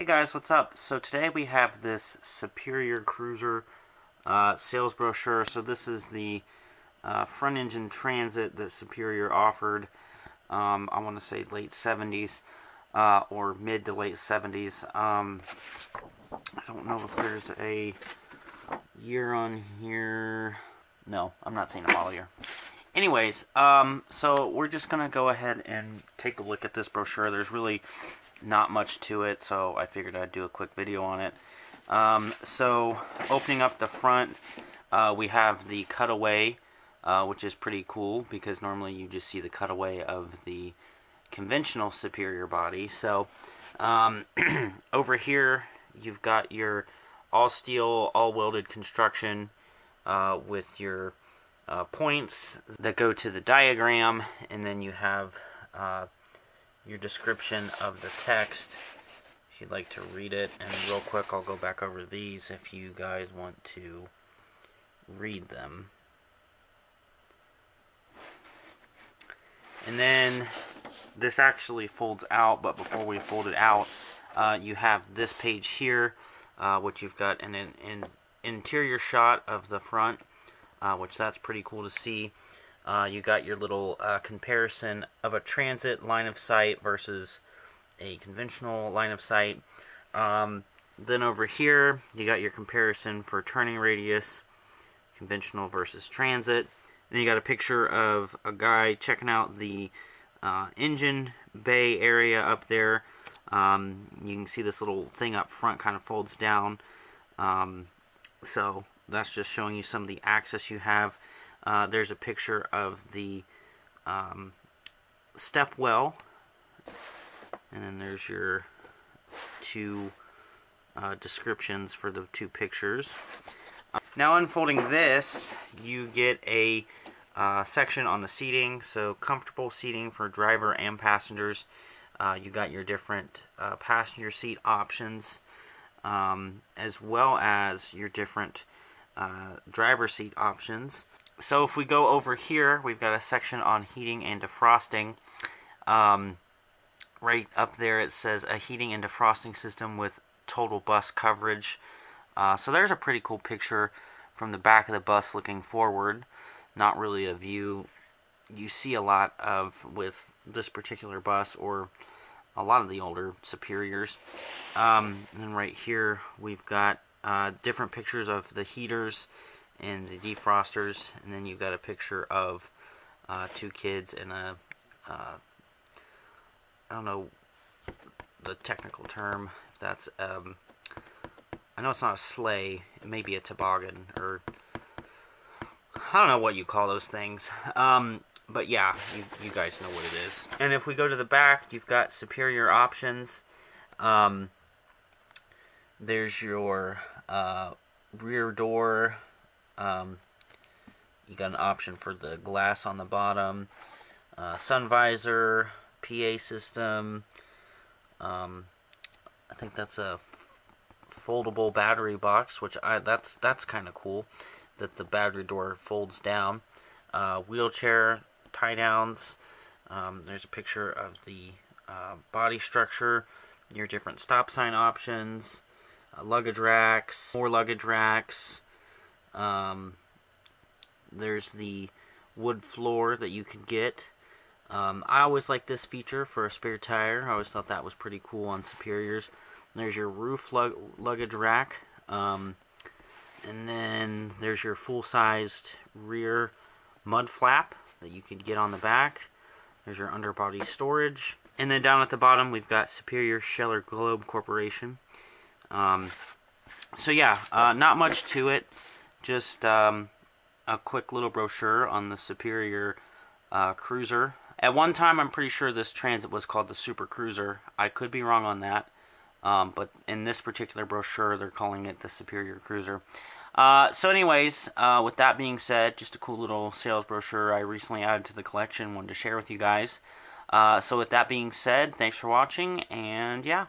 Hey guys, what's up? So today we have this Superior Cruiser sales brochure. So this is the front engine Transit that Superior offered, I want to say late 70s or mid to late 70s. I don't know if there's a year on here. No, I'm not seeing a model year. Anyways, so we're just going to go ahead and take a look at this brochure. There's really not much to it, so I figured I'd do a quick video on it. So opening up the front, we have the cutaway, which is pretty cool because normally you just see the cutaway of the conventional Superior body. So over here you've got your all-steel, all-welded construction with your points that go to the diagram, and then you have your description of the text if you'd like to read it. And real quick, I'll go back over these if you guys want to read them. And then this actually folds out, but before we fold it out, you have this page here, which you've got an interior shot of the front, which that's pretty cool to see. You got your little comparison of a Transit line of sight versus a conventional line of sight. Then over here, you got your comparison for turning radius, conventional versus Transit. Then you got a picture of a guy checking out the engine bay area up there. You can see this little thing up front kind of folds down. So that's just showing you some of the access you have. There's a picture of the step well, and then there's your two descriptions for the two pictures. Now unfolding this, you get a section on the seating, so comfortable seating for driver and passengers. You got your different passenger seat options, as well as your different driver seat options. So if we go over here, we've got a section on heating and defrosting. Right up there it says a heating and defrosting system with total bus coverage. So there's a pretty cool picture from the back of the bus looking forward. Not really a view you see a lot of with this particular bus or a lot of the older Superiors. And then right here we've got different pictures of the heaters and the defrosters, and then you've got a picture of two kids and a I don't know the technical term, if that's I know it's not a sleigh, it may be a toboggan, or I don't know what you call those things, but yeah, you guys know what it is. And if we go to the back, you've got Superior options. There's your rear door. You got an option for the glass on the bottom, sun visor, PA system. I think that's a foldable battery box, which that's kind of cool that the battery door folds down. Wheelchair tie downs. There's a picture of the body structure, your different stop sign options, luggage racks, more luggage racks. There's the wood floor that you can get. I always like this feature for a spare tire. I always thought that was pretty cool on Superiors. There's your roof luggage rack, and then there's your full-sized rear mud flap that you could get on the back. There's your underbody storage, and then down at the bottom we've got Superior Sheller Globe Corporation. So yeah, not much to it. Just a quick little brochure on the Superior Cruiser. At one time, I'm pretty sure this Transit was called the Super Cruiser. I could be wrong on that, but in this particular brochure, they're calling it the Superior Cruiser. So anyways, with that being said, just a cool little sales brochure I recently added to the collection, wanted to share with you guys. So with that being said, thanks for watching, and yeah.